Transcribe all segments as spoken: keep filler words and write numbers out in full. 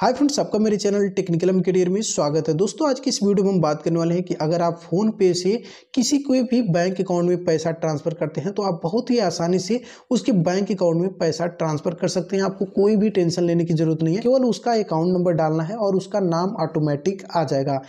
Hi friends, आपका मेरे channel technical MK dear में स्वागत है। दोस्तों, आज की इस वीडियो में हम बात करने वाले हैं कि अगर आप फोन पे से किसी कोई भी बैंक अकाउंट में पैसा ट्रांसफ़र करते हैं तो आप बहुत ही आसानी से उसके बैंक अकाउंट में पैसा ट्रांसफ़र कर सकते हैं। आपको कोई भी टेंशन लेने की जरूरत नहीं है, केवल उसका अकाउंट नंबर डालना है और उसका नाम ऑटोमेटिक आ जाएगा।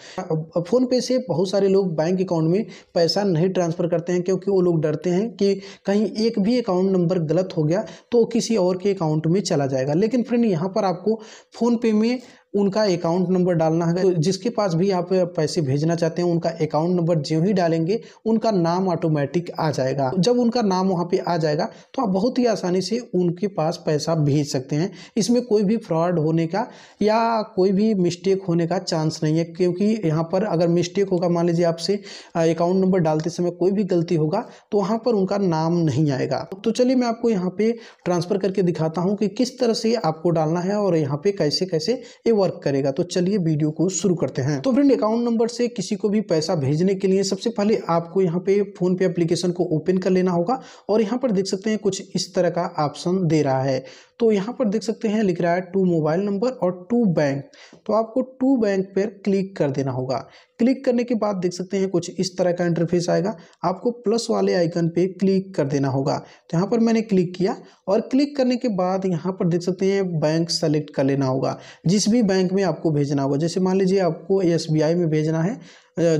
फ़ोन पे से बहुत सारे लोग बैंक अकाउंट में पैसा नहीं ट्रांसफ़र करते हैं क्योंकि वो लोग डरते हैं कि कहीं एक भी अकाउंट नंबर गलत हो गया तो किसी और के अकाउंट में चला जाएगा। लेकिन फ्रेंड, यहाँ पर आपको फ़ोन पे में उनका अकाउंट नंबर डालना है। तो जिसके पास भी आप पैसे भेजना चाहते हैं उनका अकाउंट नंबर जो ही डालेंगे उनका नाम ऑटोमेटिक आ जाएगा। जब उनका नाम वहाँ पे आ जाएगा तो आप बहुत ही आसानी से उनके पास पैसा भेज सकते हैं। इसमें कोई भी फ्रॉड होने का या कोई भी मिस्टेक होने का चांस नहीं है, क्योंकि यहाँ पर अगर मिस्टेक होगा, मान लीजिए आपसे अकाउंट नंबर डालते समय कोई भी गलती होगा तो वहाँ पर उनका नाम नहीं आएगा। तो चलिए मैं आपको यहाँ पर ट्रांसफ़र करके दिखाता हूँ कि किस तरह से आपको डालना है और यहाँ पर कैसे कैसे वर्क करेगा। तो चलिए वीडियो को शुरू करते हैं। तो फ्रेंड, अकाउंट नंबर से किसी को भी पैसा भेजने के लिए सबसे पहले आपको यहाँ पे फोन पे एप्लीकेशन को ओपन कर लेना होगा और यहाँ पर देख सकते हैं कुछ इस तरह का ऑप्शन दे रहा है। तो यहाँ पर देख सकते हैं लिख रहा है टू मोबाइल नंबर और टू बैंक। तो आपको टू बैंक पर क्लिक कर देना होगा। क्लिक करने के बाद देख सकते हैं कुछ इस तरह का इंटरफेस आएगा। आपको प्लस वाले आइकन पे क्लिक कर देना होगा। तो यहाँ पर मैंने क्लिक किया और क्लिक करने के बाद यहाँ पर देख सकते हैं बैंक सेलेक्ट कर लेना होगा, जिस भी बैंक में आपको भेजना होगा। जैसे मान लीजिए आपको एस बी आई में भेजना है,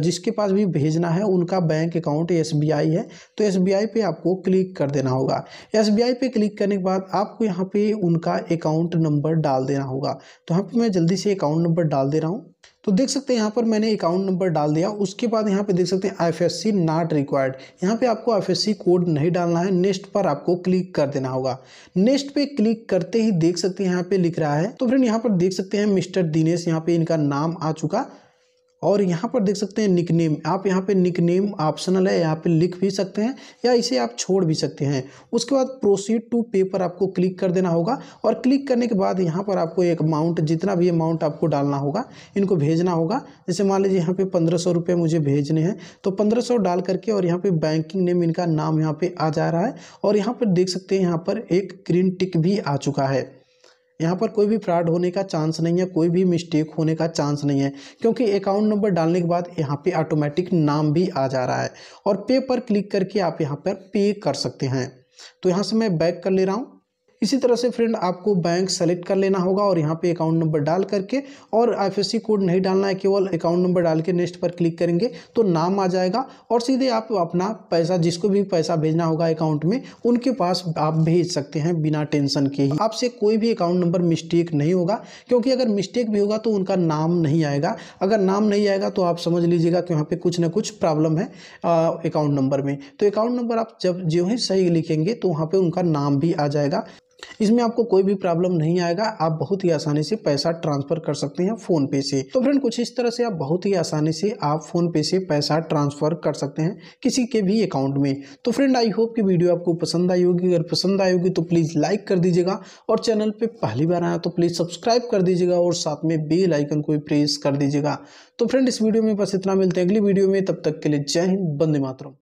जिसके पास भी भेजना है उनका बैंक अकाउंट एस बी आई है, तो एस बी आई पे आपको क्लिक कर देना होगा। एस बी आई पे क्लिक करने के बाद आपको यहाँ पे उनका अकाउंट नंबर डाल देना होगा। तो यहाँ पे मैं जल्दी से अकाउंट नंबर डाल दे रहा हूँ। तो देख सकते हैं यहाँ पर मैंने अकाउंट नंबर डाल दिया। उसके बाद यहाँ पे देख सकते हैं I F S C not required. यहाँ पे आपको I F S C code नहीं डालना है। नेक्स्ट पर आपको क्लिक कर देना होगा। नेक्स्ट पे क्लिक करते ही देख सकते हैं यहाँ पे लिख रहा है। तो फ्रेंड, यहाँ पर देख सकते हैं मिस्टर दिनेश, यहाँ पे इनका नाम आ चुका। और यहाँ पर देख सकते हैं निकनेम। आप यहाँ पे निकनेम ऑप्शनल है, यहाँ पे लिख भी सकते हैं या इसे आप छोड़ भी सकते हैं। उसके बाद प्रोसीड टू पे पर आपको क्लिक कर देना होगा और क्लिक करने के बाद यहाँ पर आपको एक अमाउंट, जितना भी अमाउंट आपको डालना होगा, इनको भेजना होगा। जैसे मान लीजिए यहाँ पे पंद्रह सौ रुपये मुझे भेजने हैं, तो पंद्रह सौ डाल करके और यहाँ पर बैंकिंग नेम इनका नाम यहाँ पर आ जा रहा है। और यहाँ पर देख सकते हैं यहाँ पर एक ग्रीन टिक भी आ चुका है। यहाँ पर कोई भी फ्रॉड होने का चांस नहीं है, कोई भी मिस्टेक होने का चांस नहीं है, क्योंकि अकाउंट नंबर डालने के बाद यहाँ पे ऑटोमेटिक नाम भी आ जा रहा है। और पे पर क्लिक करके आप यहाँ पर पे कर सकते हैं। तो यहाँ से मैं बैक कर ले रहा हूँ। इसी तरह से फ्रेंड, आपको बैंक सेलेक्ट कर लेना होगा और यहाँ पे अकाउंट नंबर डाल करके और I F S C code नहीं डालना है, केवल अकाउंट नंबर डाल के नेक्स्ट पर क्लिक करेंगे तो नाम आ जाएगा और सीधे आप अपना पैसा, जिसको भी पैसा भेजना होगा अकाउंट में, उनके पास आप भेज सकते हैं बिना टेंशन के ही। आपसे कोई भी अकाउंट नंबर मिस्टेक नहीं होगा, क्योंकि अगर मिस्टेक भी होगा तो उनका नाम नहीं आएगा। अगर नाम नहीं आएगा तो आप समझ लीजिएगा कि वहाँ पर कुछ ना कुछ प्रॉब्लम है अकाउंट नंबर में। तो अकाउंट नंबर आप जब जो है सही लिखेंगे तो वहाँ पर उनका नाम भी आ जाएगा। इसमें आपको कोई भी प्रॉब्लम नहीं आएगा। आप बहुत ही आसानी से पैसा ट्रांसफ़र कर सकते हैं फ़ोन पे से। तो फ्रेंड, कुछ इस तरह से आप बहुत ही आसानी से आप फ़ोन पे से पैसा ट्रांसफ़र कर सकते हैं किसी के भी अकाउंट में। तो फ्रेंड, आई होप कि वीडियो आपको पसंद आई होगी। अगर पसंद आई होगी तो प्लीज़ लाइक कर दीजिएगा और चैनल पर पहली बार आया तो प्लीज़ सब्सक्राइब कर दीजिएगा और साथ में बेल आइकन को भी प्रेस कर दीजिएगा। तो फ्रेंड, इस वीडियो में बस इतना। मिलते हैं अगली वीडियो में, तब तक के लिए जय हिंद, वंदे मातरम।